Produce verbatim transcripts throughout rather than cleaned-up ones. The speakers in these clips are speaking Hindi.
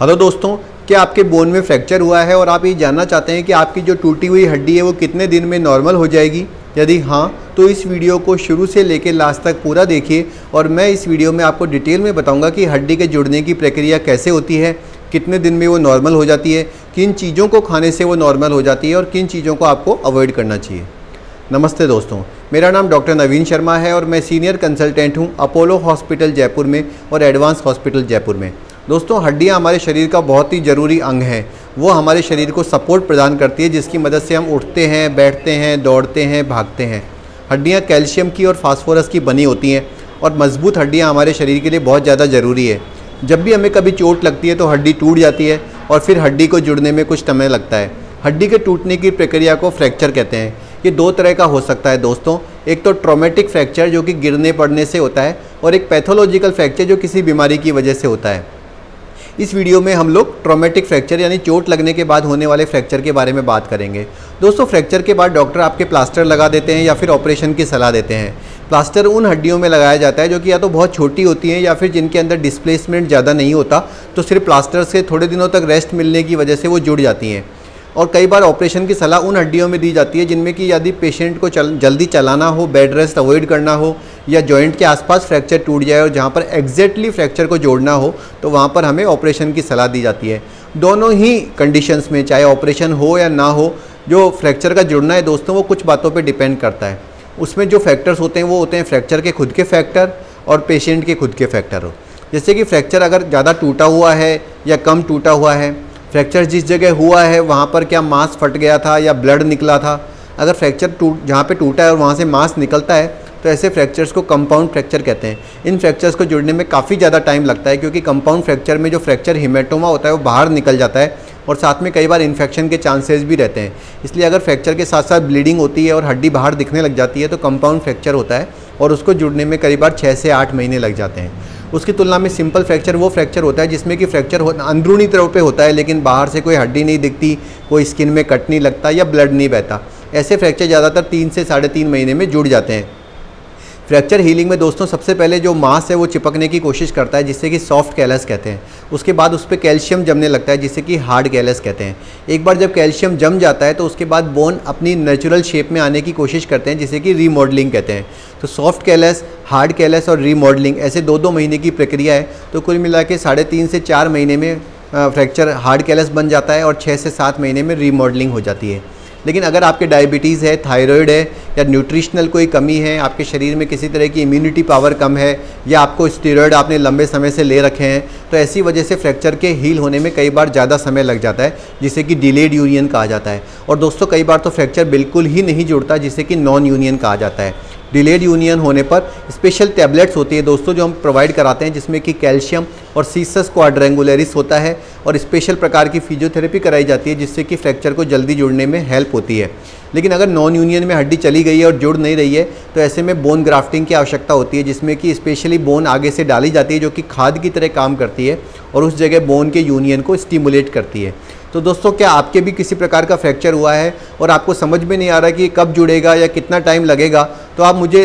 हेलो दोस्तों, क्या आपके बोन में फ्रैक्चर हुआ है और आप ये जानना चाहते हैं कि आपकी जो टूटी हुई हड्डी है वो कितने दिन में नॉर्मल हो जाएगी? यदि हाँ तो इस वीडियो को शुरू से लेकर लास्ट तक पूरा देखिए और मैं इस वीडियो में आपको डिटेल में बताऊंगा कि हड्डी के जुड़ने की प्रक्रिया कैसे होती है, कितने दिन में वो नॉर्मल हो जाती है, किन चीज़ों को खाने से वो नॉर्मल हो जाती है और किन चीज़ों को आपको अवॉइड करना चाहिए। नमस्ते दोस्तों, मेरा नाम डॉक्टर नवीन शर्मा है और मैं सीनियर कंसल्टेंट हूँ अपोलो हॉस्पिटल जयपुर में और एडवांस हॉस्पिटल जयपुर में। दोस्तों, हड्डियाँ हमारे शरीर का बहुत ही ज़रूरी अंग है। वो हमारे शरीर को सपोर्ट प्रदान करती है, जिसकी मदद से हम उठते हैं, बैठते हैं, दौड़ते हैं, भागते हैं। हड्डियाँ कैल्शियम की और फास्फोरस की बनी होती हैं और मजबूत हड्डियाँ हमारे शरीर के लिए बहुत ज़्यादा ज़रूरी है। जब भी हमें कभी चोट लगती है तो हड्डी टूट जाती है और फिर हड्डी को जुड़ने में कुछ समय लगता है। हड्डी के टूटने की प्रक्रिया को फ्रैक्चर कहते हैं। ये दो तरह का हो सकता है दोस्तों, एक तो ट्रॉमेटिक फ्रैक्चर जो कि गिरने पड़ने से होता है और एक पैथोलॉजिकल फ्रैक्चर जो किसी बीमारी की वजह से होता है। इस वीडियो में हम लोग ट्रॉमेटिक फ्रैक्चर यानी चोट लगने के बाद होने वाले फ्रैक्चर के बारे में बात करेंगे। दोस्तों, फ्रैक्चर के बाद डॉक्टर आपके प्लास्टर लगा देते हैं या फिर ऑपरेशन की सलाह देते हैं। प्लास्टर उन हड्डियों में लगाया जाता है जो कि या तो बहुत छोटी होती हैं या फिर जिनके अंदर डिस्प्लेसमेंट ज़्यादा नहीं होता, तो सिर्फ प्लास्टर से थोड़े दिनों तक रेस्ट मिलने की वजह से वो जुड़ जाती हैं। और कई बार ऑपरेशन की सलाह उन हड्डियों में दी जाती है जिनमें कि यदि पेशेंट को चल, जल्दी चलाना हो, बेड रेस्ट अवॉइड करना हो या जॉइंट के आसपास फ्रैक्चर टूट जाए और जहां पर एग्जैक्टली फ्रैक्चर को जोड़ना हो तो वहां पर हमें ऑपरेशन की सलाह दी जाती है। दोनों ही कंडीशंस में, चाहे ऑपरेशन हो या ना हो, जो फ्रैक्चर का जुड़ना है दोस्तों वो कुछ बातों पर डिपेंड करता है। उसमें जो फैक्टर्स होते हैं वो होते हैं फ्रैक्चर के खुद के फैक्टर और पेशेंट के खुद के फैक्टर। जैसे कि फ्रैक्चर अगर ज़्यादा टूटा हुआ है या कम टूटा हुआ है, फ्रैक्चर जिस जगह हुआ है वहाँ पर क्या मांस फट गया था या ब्लड निकला था। अगर फ्रैक्चर टूट जहाँ पे टूटा है और वहाँ से मांस निकलता है तो ऐसे फ्रैक्चर्स को कंपाउंड फ्रैक्चर कहते हैं। इन फ्रैक्चर्स को जुड़ने में काफ़ी ज़्यादा टाइम लगता है, क्योंकि कंपाउंड फ्रैक्चर में जो फ्रैक्चर हिमेटोमा होता है वो बाहर निकल जाता है और साथ में कई बार इन्फेक्शन के चांसेस भी रहते हैं। इसलिए अगर फ्रैक्चर के साथ साथ ब्लीडिंग होती है और हड्डी बाहर दिखने लग जाती है तो कंपाउंड फ्रैक्चर होता है और उसको जुड़ने में करीब छः से आठ महीने लग जाते हैं। उसकी तुलना में सिंपल फ्रैक्चर वो फ्रैक्चर होता है जिसमें कि फ्रैक्चर अंदरूनी तरफ पे होता है लेकिन बाहर से कोई हड्डी नहीं दिखती, कोई स्किन में कट नहीं लगता या ब्लड नहीं बहता। ऐसे फ्रैक्चर ज़्यादातर तीन से साढ़े तीन महीने में जुड़ जाते हैं। फ्रैक्चर हीलिंग में दोस्तों सबसे पहले जो मांस है वो चिपकने की कोशिश करता है, जिससे कि सॉफ्ट कैलस कहते हैं। उसके बाद उस पर कैल्शियम जमने लगता है, जिसे कि हार्ड कैलस कहते हैं। एक बार जब कैल्शियम जम जाता है तो उसके बाद बोन अपनी नेचुरल शेप में आने की कोशिश करते हैं, जिसे कि रीमॉडलिंग कहते हैं। तो सॉफ्ट कैलस, हार्ड कैलस और रीमॉडलिंग ऐसे दो दो महीने की प्रक्रिया है। तो कुल मिला के साढ़े तीन से चार महीने में फ्रैक्चर हार्ड कैलस बन जाता है और छः से सात महीने में रीमॉडलिंग हो जाती है। लेकिन अगर आपके डायबिटीज़ है, थायराइड है या न्यूट्रिशनल कोई कमी है, आपके शरीर में किसी तरह की इम्यूनिटी पावर कम है या आपको स्टेरॉयड आपने लंबे समय से ले रखे हैं, तो ऐसी वजह से फ्रैक्चर के हील होने में कई बार ज़्यादा समय लग जाता है, जिसे कि डिलेड यूनियन कहा जाता है। और दोस्तों, कई बार तो फ्रैक्चर बिल्कुल ही नहीं जुड़ता, जिसे कि नॉन यूनियन कहा जाता है। डिलेड यूनियन होने पर स्पेशल टैबलेट्स होती है दोस्तों जो हम प्रोवाइड कराते हैं, जिसमें कि कैल्शियम और सीसस क्वाड्रेंगुलरिस होता है और स्पेशल प्रकार की फिजियोथेरेपी कराई जाती है, जिससे कि फ्रैक्चर को जल्दी जुड़ने में हेल्प होती है। लेकिन अगर नॉन यूनियन में हड्डी चली गई है और जुड़ नहीं रही है तो ऐसे में बोन ग्राफ्टिंग की आवश्यकता होती है, जिसमें कि स्पेशली बोन आगे से डाली जाती है जो कि खाद की तरह काम करती है और उस जगह बोन के यूनियन को स्टिमुलेट करती है। तो दोस्तों, क्या आपके भी किसी प्रकार का फ्रैक्चर हुआ है और आपको समझ में नहीं आ रहा कि कब जुड़ेगा या कितना टाइम लगेगा, तो आप मुझे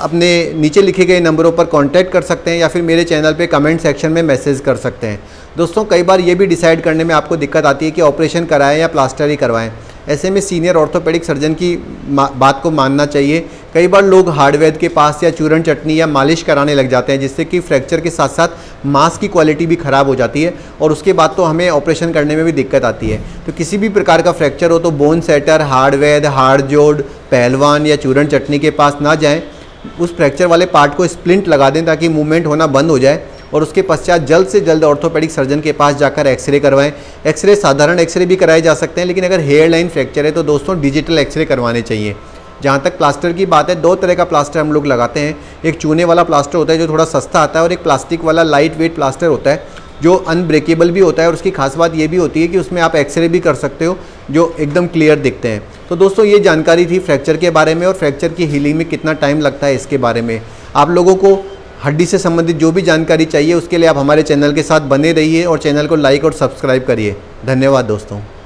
अपने नीचे लिखे गए नंबरों पर कांटेक्ट कर सकते हैं या फिर मेरे चैनल पे कमेंट सेक्शन में मैसेज कर सकते हैं। दोस्तों, कई बार ये भी डिसाइड करने में आपको दिक्कत आती है कि ऑपरेशन कराएं या प्लास्टर ही करवाएं। ऐसे में सीनियर ऑर्थोपेडिक सर्जन की बात को मानना चाहिए। कई बार लोग हार्डवेयर के पास या चूरन चटनी या मालिश कराने लग जाते हैं, जिससे कि फ्रैक्चर के साथ साथ मांस की क्वालिटी भी ख़राब हो जाती है और उसके बाद तो हमें ऑपरेशन करने में भी दिक्कत आती है। तो किसी भी प्रकार का फ्रैक्चर हो तो बोन सेटर, हार्डवेयर, हार्ड जोड़, पहलवान या चूरन चटनी के पास ना जाएँ। उस फ्रैक्चर वाले पार्ट को स्प्लिंट लगा दें ताकि मूवमेंट होना बंद हो जाए और उसके पश्चात जल्द से जल्द ऑर्थोपेडिक सर्जन के पास जाकर एक्सरे करवाएं। एक्सरे साधारण एक्सरे भी कराए जा सकते हैं, लेकिन अगर हेयर लाइन फ्रैक्चर है तो दोस्तों डिजिटल एक्सरे करवाने चाहिए। जहाँ तक प्लास्टर की बात है, दो तरह का प्लास्टर हम लोग लगाते हैं। एक चूने वाला प्लास्टर होता है जो थोड़ा सस्ता आता है और एक प्लास्टिक वाला लाइट वेट प्लास्टर होता है जो अनब्रेकेबल भी होता है और उसकी खास बात ये भी होती है कि उसमें आप एक्सरे भी कर सकते हो जो एकदम क्लियर दिखते हैं। तो दोस्तों, ये जानकारी थी फ्रैक्चर के बारे में और फ्रैक्चर की हीलिंग में कितना टाइम लगता है इसके बारे में। आप लोगों को हड्डी से संबंधित जो भी जानकारी चाहिए उसके लिए आप हमारे चैनल के साथ बने रहिए और चैनल को लाइक और सब्सक्राइब करिए। धन्यवाद दोस्तों।